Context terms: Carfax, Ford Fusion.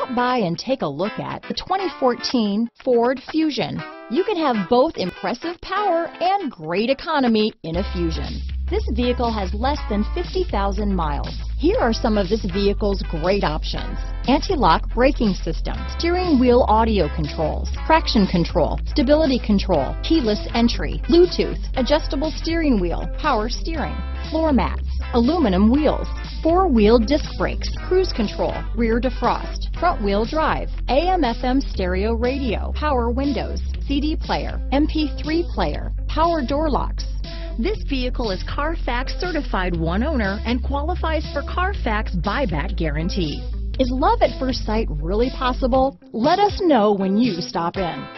Stop by and take a look at the 2014 Ford Fusion. You can have both impressive power and great economy in a Fusion. This vehicle has less than 50,000 miles. Here are some of this vehicle's great options: anti-lock braking system, steering wheel audio controls, traction control, stability control, keyless entry, Bluetooth, adjustable steering wheel, power steering, floor mats, aluminum wheels, four-wheel disc brakes, cruise control, rear defrost, front-wheel drive, AM/FM stereo radio, power windows, CD player, MP3 player, power door locks. This vehicle is Carfax certified one owner and qualifies for Carfax buyback guarantee. Is love at first sight really possible? Let us know when you stop in.